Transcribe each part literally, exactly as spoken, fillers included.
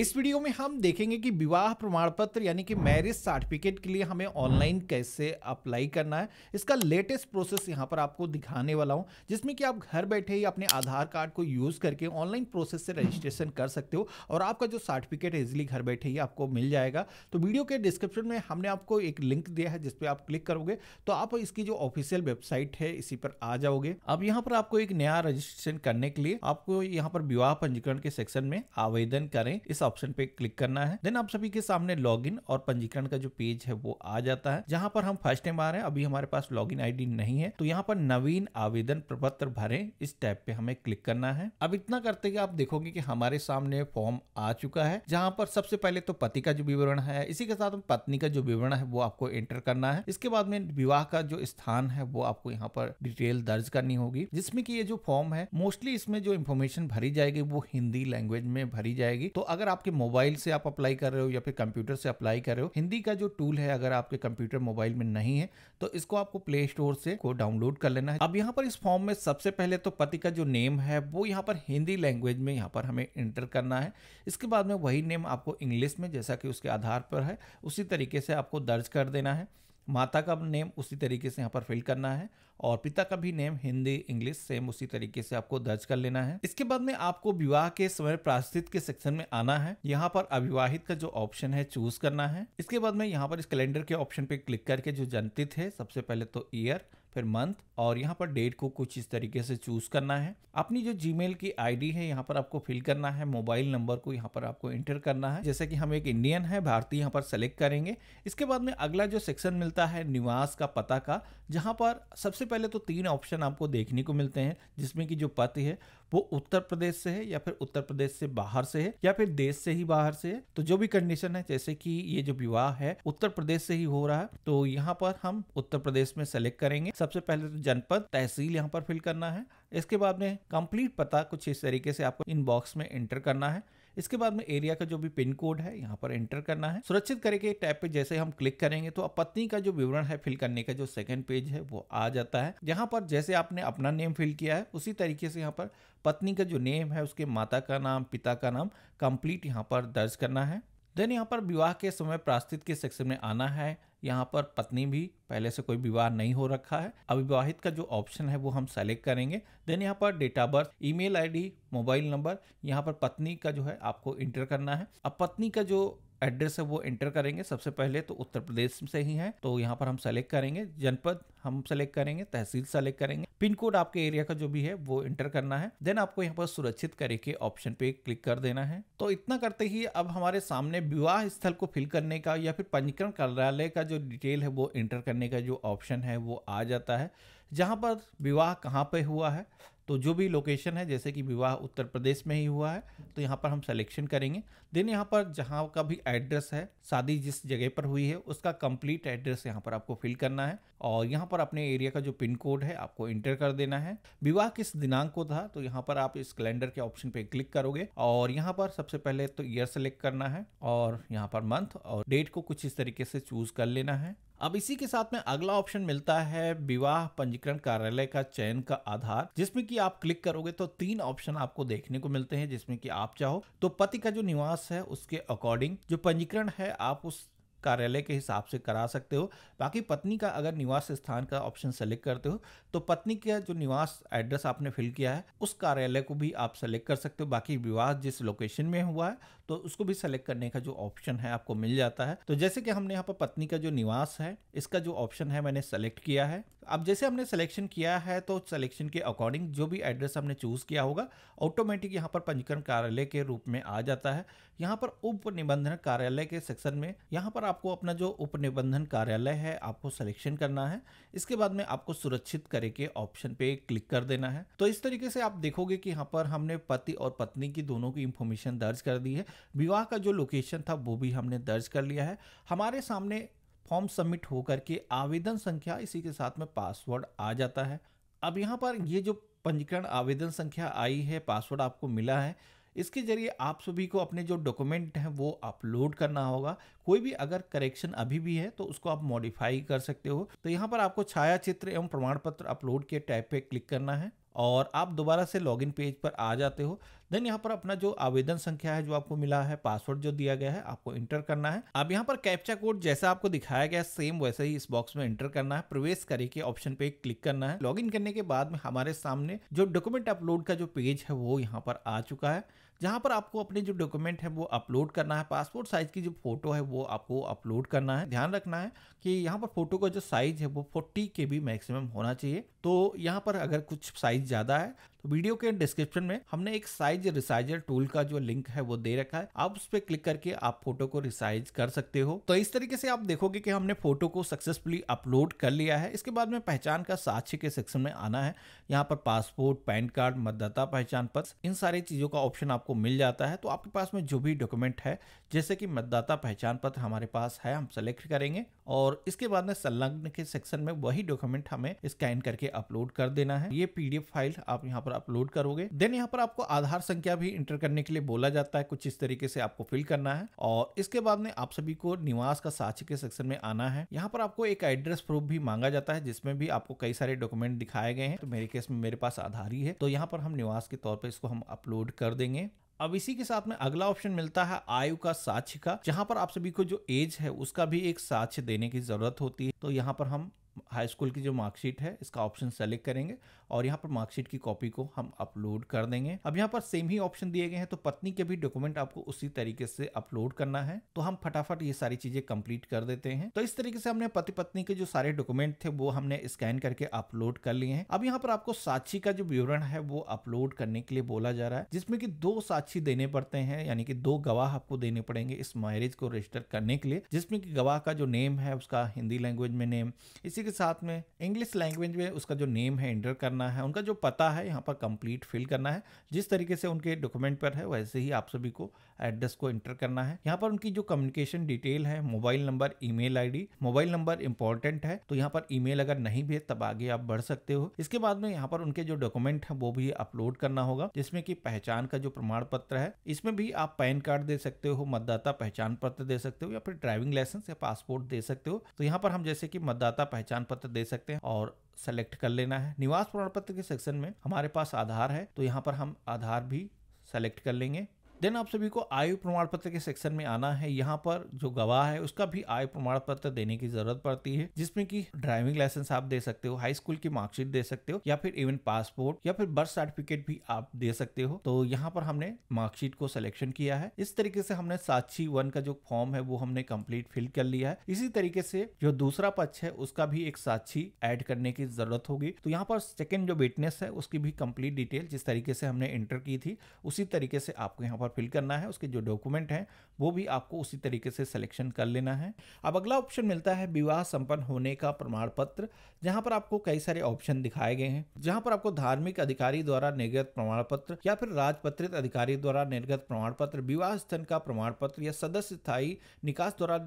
इस वीडियो में हम देखेंगे कि विवाह प्रमाण पत्र यानी कि मैरिज सर्टिफिकेट के लिए हमें ऑनलाइन कैसे अप्लाई करना है। इसका लेटेस्ट प्रोसेस यहां पर आपको दिखाने वाला हूं, जिसमें कि आप घर बैठे ही अपने आधार कार्ड को यूज़ करके ऑनलाइन प्रोसेस से रजिस्ट्रेशन कर सकते हो और आपका जो सर्टिफिकेट है इजिली घर बैठे ही आपको मिल जाएगा। तो वीडियो के डिस्क्रिप्शन में हमने आपको एक लिंक दिया है, जिसपे आप क्लिक करोगे तो आप इसकी जो ऑफिशियल वेबसाइट है इसी पर आ जाओगे। अब यहाँ पर आपको एक नया रजिस्ट्रेशन करने के लिए आपको यहाँ पर विवाह पंजीकरण के सेक्शन में आवेदन करें इस ऑप्शन पे क्लिक करना है। देन आप सभी के सामने लॉगिन और पंजीकरण का जो पेज है वो आ जाता है, जहां पर हम फर्स्ट टाइम आ रहे हैं। अभी हमारे पास लॉगिन आईडी नहीं है, तो यहां पर नवीन आवेदन प्रपत्र भरें इस टैब पे हमें क्लिक करना है। अब इतना करते ही आप देखोगे कि हमारे सामने फॉर्म आ चुका है, जहां पर सबसे पहले तो पति का जो विवरण है, इसी के साथ पत्नी का जो विवरण है वो आपको एंटर करना है। इसके बाद में विवाह का जो स्थान है वो आपको यहाँ पर डिटेल दर्ज करनी होगी, जिसमें कि ये जो फॉर्म है मोस्टली इसमें जो इन्फॉर्मेशन भरी जाएगी वो हिंदी लैंग्वेज में भरी जाएगी। तो अगर आपके मोबाइल से आप अप्लाई कर रहे हो या फिर कंप्यूटर से अप्लाई कर रहे हो, हिंदी का जो टूल है अगर आपके कंप्यूटर मोबाइल में नहीं है तो इसको आपको प्ले स्टोर से को डाउनलोड कर लेना है। अब यहाँ पर इस फॉर्म में सबसे पहले तो पति का जो नेम है वो यहाँ पर हिंदी लैंग्वेज में यहाँ पर हमें एंटर करना है। इसके बाद में वही नेम आपको इंग्लिश में जैसा कि उसके आधार पर है उसी तरीके से आपको दर्ज कर देना है। माता का नेम उसी तरीके से यहाँ पर फिल करना है और पिता का भी नेम हिंदी इंग्लिश सेम उसी तरीके से आपको दर्ज कर लेना है। इसके बाद में आपको विवाह के समय प्रायश्चित के सेक्शन में आना है, यहाँ पर अविवाहित का जो ऑप्शन है चूज करना है। इसके बाद में यहाँ पर इस कैलेंडर के ऑप्शन पे क्लिक करके जो जनतिथ है सबसे पहले तो ईयर, फिर मंथ और यहाँ पर डेट को कुछ इस तरीके से चूज करना है। अपनी जो जीमेल की आईडी है यहाँ पर आपको फिल करना है, मोबाइल नंबर को यहाँ पर आपको एंटर करना है। जैसे कि हम एक इंडियन है भारतीय यहाँ पर सेलेक्ट करेंगे। इसके बाद में अगला जो सेक्शन मिलता है निवास का पता का, जहाँ पर सबसे पहले तो तीन ऑप्शन आपको देखने को मिलते हैं, जिसमें कि जो पति है वो उत्तर प्रदेश से है या फिर उत्तर प्रदेश से बाहर से है या फिर देश से ही बाहर से है। तो जो भी कंडीशन है, जैसे कि ये जो विवाह है उत्तर प्रदेश से ही हो रहा है तो यहाँ पर हम उत्तर प्रदेश में सेलेक्ट करेंगे। सबसे पहले तो जनपद तहसील यहाँ पर फिल करना है। इसके बाद में कंप्लीट पता कुछ इस तरीके से आपको इनबॉक्स में एंटर करना है। इसके बाद में एरिया का जो भी पिन कोड है यहाँ पर एंटर करना है। सुरक्षित करके टैब पे जैसे हम क्लिक करेंगे तो अब पत्नी का जो विवरण है फिल करने का जो सेकंड पेज है वो आ जाता है, जहाँ पर जैसे आपने अपना नेम फिल किया है उसी तरीके से यहाँ पर पत्नी का जो नेम है उसके माता का नाम पिता का नाम कंप्लीट यहाँ पर दर्ज करना है। देन यहाँ पर विवाह के समय प्रायश्चित के सेक्शन में आना है, यहाँ पर पत्नी भी पहले से कोई विवाह नहीं हो रखा है, अविवाहित का जो ऑप्शन है वो हम सेलेक्ट करेंगे। देन यहाँ पर date of birth, email ID, mobile number, यहाँ पर पत्नी का जो है आपको इंटर करना है। अब पत्नी का जो एड्रेस है वो एंटर करेंगे, सबसे पहले तो उत्तर प्रदेश से ही है तो यहाँ पर हम सेलेक्ट करेंगे, जनपद हम सेलेक्ट करेंगे, तहसील सेलेक्ट करेंगे, पिन कोड आपके एरिया का जो भी है वो एंटर करना है। देन आपको यहाँ पर सुरक्षित करके ऑप्शन पे क्लिक कर देना है। तो इतना करते ही अब हमारे सामने विवाह स्थल को फिल करने का या फिर पंजीकरण कार्यालय का जो डिटेल है वो एंटर करने का जो ऑप्शन है वो आ जाता है, जहाँ पर विवाह कहाँ पे हुआ है। तो जो भी लोकेशन है, जैसे कि विवाह उत्तर प्रदेश में ही हुआ है तो यहाँ पर हम सिलेक्शन करेंगे। देन यहाँ पर जहाँ का भी एड्रेस है, शादी जिस जगह पर हुई है उसका कंप्लीट एड्रेस यहाँ पर आपको फिल करना है और यहाँ पर अपने एरिया का जो पिन कोड है आपको एंटर कर देना है। विवाह किस दिनांक को था तो यहाँ पर आप इस कैलेंडर के ऑप्शन पे क्लिक करोगे और यहाँ पर सबसे पहले तो ईयर सेलेक्ट करना है और यहाँ पर मंथ और डेट को कुछ इस तरीके से चूज कर लेना है। अब इसी के साथ में अगला ऑप्शन मिलता है विवाह पंजीकरण कार्यालय का चयन का आधार, जिसमें कि आप क्लिक करोगे तो तीन ऑप्शन आपको देखने को मिलते हैं, जिसमें कि आप चाहो तो पति का जो निवास है उसके अकॉर्डिंग जो पंजीकरण है आप उस कार्यालय के हिसाब से करा सकते हो। बाकी पत्नी का अगर निवास स्थान का ऑप्शन सेलेक्ट करते हो तो पत्नी का जो निवास एड्रेस आपने फिल किया है उस कार्यालय को भी आप सेलेक्ट कर सकते हो। बाकी विवाह जिस लोकेशन में हुआ है तो उसको भी सेलेक्ट करने का जो ऑप्शन है आपको मिल जाता है। तो जैसे कि हमने यहाँ पर पत्नी का जो निवास है इसका जो ऑप्शन है मैंने सेलेक्ट किया है। अब जैसे हमने सिलेक्शन किया है तो सिलेक्शन के अकॉर्डिंग जो भी एड्रेस हमने चूज किया होगा ऑटोमेटिक यहाँ पर पंजीकरण कार्यालय के रूप में आ जाता है। यहाँ पर उप निबंधन कार्यालय के सेक्शन में यहाँ पर आपको अपना जो उप निबंधन कार्यालय है आपको सिलेक्शन करना है। इसके बाद में आपको सुरक्षित करके ऑप्शन पे क्लिक कर देना है। तो इस तरीके से आप देखोगे कि यहाँ पर हमने पति और पत्नी की दोनों की इंफॉर्मेशन दर्ज कर दी है, विवाह का जो लोकेशन था वो भी हमने दर्ज कर लिया है। हमारे सामने फॉर्म सबमिट होकर के आवेदन संख्या इसी के साथ में पासवर्ड आ जाता है। अब यहाँ पर ये जो पंजीकरण आवेदन संख्या आई है, पासवर्ड आपको मिला है, इसके जरिए आप सभी को अपने जो डॉक्यूमेंट हैं वो अपलोड करना होगा। कोई भी अगर करेक्शन अभी भी है तो उसको आप मॉडिफाई कर सकते हो। तो यहाँ पर आपको छाया चित्र एवं प्रमाण पत्र अपलोड के टैब पे क्लिक करना है और आप दोबारा से लॉगिन पेज पर आ जाते हो। देन यहाँ पर अपना जो आवेदन संख्या है जो आपको मिला है, पासवर्ड जो दिया गया है आपको इंटर करना है। अब यहाँ पर कैप्चा कोड जैसा आपको दिखाया गया सेम वैसे ही इस बॉक्स में इंटर करना है। प्रवेश करे के ऑप्शन पे क्लिक करना है। लॉगिन करने के बाद में हमारे सामने जो डॉक्यूमेंट अपलोड का जो पेज है वो यहाँ पर आ चुका है, जहाँ पर आपको अपने जो डॉक्यूमेंट है वो अपलोड करना है। पासपोर्ट साइज की जो फोटो है वो आपको अपलोड करना है। ध्यान रखना है कि यहाँ पर फोटो का जो साइज है वो फोर्टी के बी मैक्सिमम होना चाहिए। तो यहाँ पर अगर कुछ साइज ज्यादा है तो वीडियो के डिस्क्रिप्शन में हमने एक साइज रिसाइजर टूल का जो लिंक है वो दे रखा है, आप उस पर क्लिक करके आप फोटो को रिसाइज कर सकते हो। तो इस तरीके से आप देखोगे कि हमने फोटो को सक्सेसफुली अपलोड कर लिया है। इसके बाद में पहचान का साक्ष्य के सेक्शन में आना है। यहाँ पर पासपोर्ट, पैन कार्ड, मतदाता पहचान पत्र, इन सारी चीजों का ऑप्शन आपको मिल जाता है। तो आपके पास में जो भी डॉक्यूमेंट है जैसे कि मतदाता पहचान पत्र हमारे पास है, हम सेलेक्ट करेंगे और इसके बाद में संलग्न के सेक्शन में वही डॉक्यूमेंट हमें स्कैन करके अपलोड कर देना है। ये पीडीएफ फाइल आप यहाँ पर अपलोड करोगे। देन यहाँ पर आपको आधार संख्या भी इंटर करने के लिए बोला जाता है, कुछ इस तरीके से आपको फिल करना है। और इसके बाद में आप सभी को निवास का साक्ष्य के सेक्शन में आना है। यहाँ पर आपको एक एड्रेस प्रूफ भी मांगा जाता है जिसमें भी आपको कई सारे डॉक्यूमेंट दिखाए गए हैं। तो मेरे केस में मेरे पास आधार ही है, तो यहाँ पर हम निवास के तौर पर इसको हम अपलोड कर देंगे। अब इसी के साथ में अगला ऑप्शन मिलता है आयु का साक्ष्य का, जहाँ पर आप सभी को जो एज है उसका भी एक साक्ष्य देने की जरूरत होती है। तो यहाँ पर हम हाई स्कूल की जो मार्कशीट है इसका ऑप्शन सेलेक्ट करेंगे और यहाँ पर मार्कशीट की कॉपी को हम अपलोड कर देंगे। अब यहाँ पर सेम ही ऑप्शन दिए गए हैं, तो पत्नी के भी डॉक्यूमेंट आपको उसी तरीके से अपलोड करना है। तो हम फटाफट ये सारी चीजें कंप्लीट कर देते हैं। तो इस तरीके से हमने पति पत्नी के जो सारे डॉक्यूमेंट थे वो हमने स्कैन करके अपलोड कर लिए हैं। अब यहाँ पर आपको साक्षी का जो विवरण है वो अपलोड करने के लिए बोला जा रहा है, जिसमें कि दो साक्षी देने पड़ते हैं, यानी कि दो गवाह आपको देने पड़ेंगे इस मैरिज को रजिस्टर करने के लिए, जिसमें कि गवाह का जो नेम है उसका हिंदी लैंग्वेज में नेम, इसी के साथ में इंग्लिश लैंग्वेज में उसका जो नेम है एंटर करना है, उनका जो पता है यहाँ पर कंप्लीट फिल करना है। जिस तरीके से उनके डॉक्यूमेंट पर है वैसे ही आप सभी को एड्रेस को एंटर करना है। यहाँ पर उनकी जो कम्युनिकेशन डिटेल है, mobile number, email ID, mobile number important है तो यहाँ पर ईमेल अगर नहीं भी है तब आगे आप बढ़ सकते हो। इसके बाद में यहाँ पर उनके जो डॉक्यूमेंट है वो भी अपलोड करना होगा, जिसमें की पहचान का जो प्रमाण पत्र है, इसमें भी आप पैन कार्ड दे सकते हो, मतदाता पहचान पत्र दे सकते हो या फिर ड्राइविंग लाइसेंस या पासपोर्ट दे सकते हो। तो यहाँ पर हम जैसे कि मतदाता पहचान पत्र दे सकते हैं और सेलेक्ट कर लेना है। निवास प्रमाण पत्र के सेक्शन में हमारे पास आधार है तो यहाँ पर हम आधार भी सेलेक्ट कर लेंगे। देन आप सभी को आयु प्रमाण पत्र के सेक्शन में आना है। यहाँ पर जो गवाह है उसका भी आयु प्रमाण पत्र देने की जरूरत पड़ती है, जिसमें कि ड्राइविंग लाइसेंस आप दे सकते हो, हाई स्कूल की मार्कशीट दे सकते हो या फिर इवन पासपोर्ट या फिर बर्थ सर्टिफिकेट भी आप दे सकते हो। तो यहाँ पर हमने मार्कशीट को सिलेक्शन किया है। इस तरीके से हमने साक्षी वन का जो फॉर्म है वो हमने कम्प्लीट फिल कर लिया है। इसी तरीके से जो दूसरा पक्ष है उसका भी एक साक्षी एड करने की जरूरत होगी। तो यहाँ पर सेकेंड जो विटनेस है उसकी भी कम्प्लीट डिटेल जिस तरीके से हमने एंटर की थी उसी तरीके से आपको यहाँ पर फिल करना है। उसके जो डॉक्यूमेंट हैं वो भी आपको उसी तरीके से सिलेक्शन कर लेना है। अब अगला ऑप्शन मिलता है विवाह संपन्न होने का प्रमाण पत्र, जहां पर आपको कई सारे ऑप्शन दिखाए गए हैं, जहां पर आपको धार्मिक अधिकारी द्वारा निर्गत प्रमाण पत्र या फिर राजपत्रित अधिकारी द्वारा निर्गत प्रमाण पत्र, विवाह स्थल का प्रमाण पत्र या सदस्य स्थायी निकास द्वारा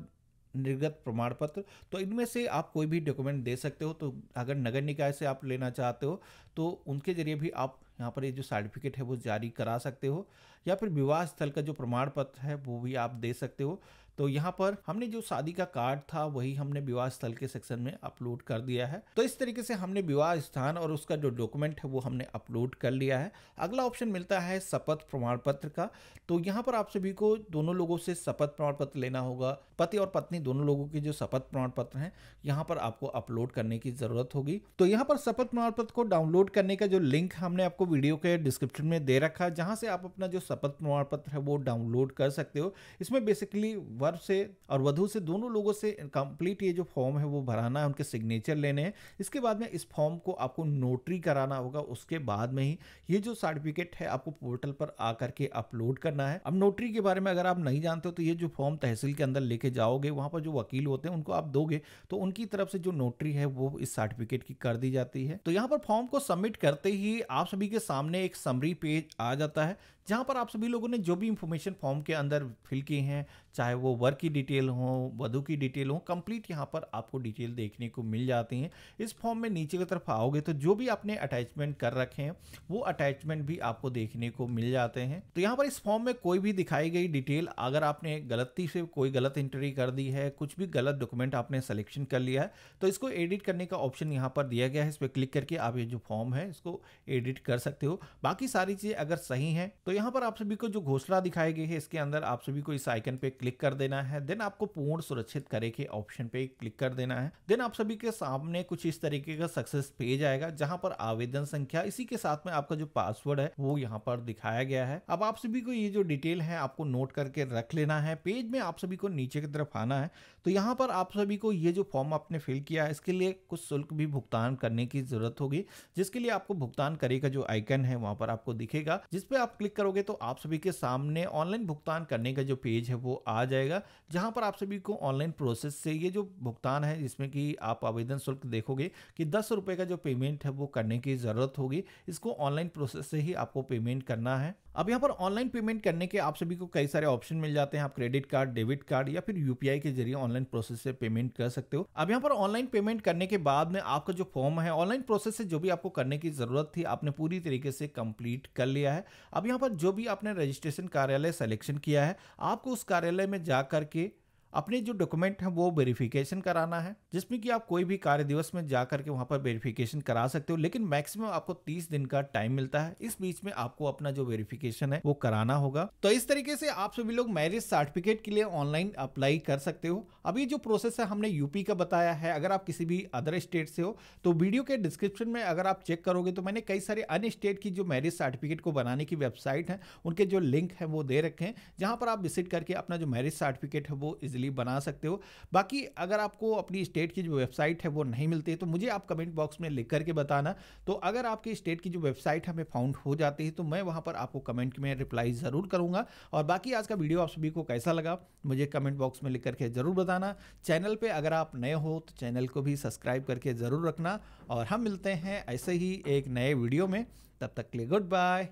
निर्गत प्रमाण पत्र। तो इनमें से आप कोई भी डॉक्यूमेंट दे सकते हो। तो अगर नगर निकाय से आप लेना चाहते हो तो उनके जरिए भी आप यहाँ पर ये जो सर्टिफिकेट है वो जारी करा सकते हो, या फिर विवाह स्थल का जो प्रमाण पत्र है वो भी आप दे सकते हो। तो यहाँ पर हमने जो शादी का कार्ड था वही हमने विवाह स्थल के सेक्शन में अपलोड कर दिया है। तो इस तरीके से हमने विवाह स्थान और उसका जो डॉक्यूमेंट है वो हमने अपलोड कर लिया है। अगला ऑप्शन मिलता है शपथ प्रमाण पत्र का। तो यहाँ पर आप सभी को दोनों लोगों से शपथ प्रमाण पत्र लेना होगा। पति और पत्नी दोनों लोगों के जो शपथ प्रमाण पत्र हैं यहाँ पर आपको अपलोड करने की जरूरत होगी। तो यहाँ पर शपथ प्रमाण पत्र को डाउनलोड करने का जो लिंक हमने आपको वीडियो के डिस्क्रिप्शन में दे रखा है, जहाँ से आप अपना जो शपथ प्रमाण पत्र है वो डाउनलोड कर सकते हो। इसमें बेसिकली वर से और वधु से दोनों लोगों से कंप्लीट ये जो फॉर्म है वो भराना है, उनके सिग्नेचर लेने हैं। इसके बाद में इस फॉर्म को आपको नोटरी कराना होगा। उसके बाद में ही ये जो सर्टिफिकेट है आपको पोर्टल पर आकर के अपलोड करना है। अब नोटरी के बारे में अगर आप नहीं जानते हो तो ये जो फॉर्म तहसील के अंदर लेके जाओगे, वहाँ पर जो वकील होते हैं उनको आप दोगे तो उनकी तरफ से जो नोटरी है वो इस सर्टिफिकेट की कर दी जाती है। तो यहाँ पर फॉर्म को सबमिट करते ही आप सभी के सामने एक समरी पेज आ जाता है, जहाँ पर आप सभी लोगों ने जो भी इंफॉर्मेशन फॉर्म के अंदर फिल किए हैं, चाहे वो वर्क की डिटेल हो, वधू की डिटेल हो, कंप्लीट यहाँ पर आपको डिटेल देखने को मिल जाती हैं। इस फॉर्म में नीचे की तरफ आओगे तो जो भी आपने अटैचमेंट कर रखे हैं वो अटैचमेंट भी आपको देखने को मिल जाते हैं। तो यहाँ पर इस फॉर्म में कोई भी दिखाई गई डिटेल, अगर आपने गलती से कोई गलत एंट्री कर दी है, कुछ भी गलत डॉक्यूमेंट आपने सिलेक्शन कर लिया है, तो इसको एडिट करने का ऑप्शन यहाँ पर दिया गया है। इस पर क्लिक करके आप ये जो फॉर्म है इसको एडिट कर सकते हो। बाकी सारी चीज़ें अगर सही हैं तो यहाँ पर आप सभी को जो घोषणा दिखाई गई है इसके अंदर आप सभी को इस आइकन पे क्लिक कर देना है। देन आपको पूर्ण सुरक्षित करे के ऑप्शन पे क्लिक कर देना है। देन आप सभी के सामने कुछ इस तरीके का सक्सेस पेज आएगा जहां पर आवेदन संख्या, इसी के साथ में आपका जो पासवर्ड है वो यहाँ पर दिखाया गया है। अब आप सभी को ये जो डिटेल है आपको नोट करके रख लेना है। पेज में आप सभी को नीचे की तरफ आना है। तो यहाँ पर आप सभी को ये जो फॉर्म आपने फिल किया है इसके लिए कुछ शुल्क भी भुगतान करने की जरूरत होगी, जिसके लिए आपको भुगतान करे का जो आइकन है वहां पर आपको दिखेगा, जिसपे आप क्लिक करोगे तो आप सभी के सामने ऑनलाइन भुगतान करने का जो पेज है वो आ जाएगा, जहां पर आप सभी को ऑनलाइन प्रोसेस से ये जो भुगतान है जिसमें कि आप आवेदन शुल्क देखोगे कि दस रुपए का जो पेमेंट है वो करने की जरूरत होगी। इसको ऑनलाइन प्रोसेस से ही आपको पेमेंट करना है। अब यहाँ पर ऑनलाइन पेमेंट करने के आप सभी को कई सारे ऑप्शन मिल जाते हैं। आप क्रेडिट कार्ड, डेबिट कार्ड या फिर यूपीआई के जरिए ऑनलाइन प्रोसेस से पेमेंट कर सकते हो। अब यहाँ पर ऑनलाइन पेमेंट करने के बाद में आपका जो फॉर्म है ऑनलाइन प्रोसेस से जो भी आपको करने की जरूरत थी आपने पूरी तरीके से कंप्लीट कर लिया है। अब यहाँ पर जो भी आपने रजिस्ट्रेशन कार्यालय सिलेक्शन किया है आपको उस कार्यालय में जा करके अपने जो डॉक्यूमेंट है वो वेरिफिकेशन कराना है, जिसमें कि आप कोई भी कार्य दिवस में जा करके वहाँ पर वेरिफिकेशन करा सकते हो, लेकिन मैक्सिमम आपको तीस दिन का टाइम मिलता है। इस बीच में आपको अपना जो वेरिफिकेशन है वो कराना होगा। तो इस तरीके से आप सभी लोग मैरिज सर्टिफिकेट के लिए ऑनलाइन अप्लाई कर सकते हो। अब ये जो प्रोसेस है हमने यूपी का बताया है। अगर आप किसी भी अदर स्टेट से हो तो वीडियो के डिस्क्रिप्शन में अगर आप चेक करोगे तो मैंने कई सारे अन्य स्टेट की जो मैरिज सर्टिफिकेट को बनाने की वेबसाइट है उनके जो लिंक है वो दे रखे हैं, जहाँ पर आप विजिट करके अपना जो मैरिज सर्टिफिकेट है वो बना सकते हो। बाकी अगर आपको अपनी स्टेट की जो वेबसाइट है वो नहीं मिलती है तो मुझे आप कमेंट बॉक्स में लिख करके बताना। तो अगर आपकी स्टेट की जो वेबसाइट हमें फाउंड हो जाती है तो मैं वहां पर आपको कमेंट में रिप्लाई जरूर करूंगा। और बाकी आज का वीडियो आप सभी को कैसा लगा मुझे कमेंट बॉक्स में लिख करके जरूर बताना। चैनल पर अगर आप नए हो तो चैनल को भी सब्सक्राइब करके जरूर रखना। और हम मिलते हैं ऐसे ही एक नए वीडियो में, तब तक के लिए गुड बाय,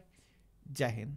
जय हिंद।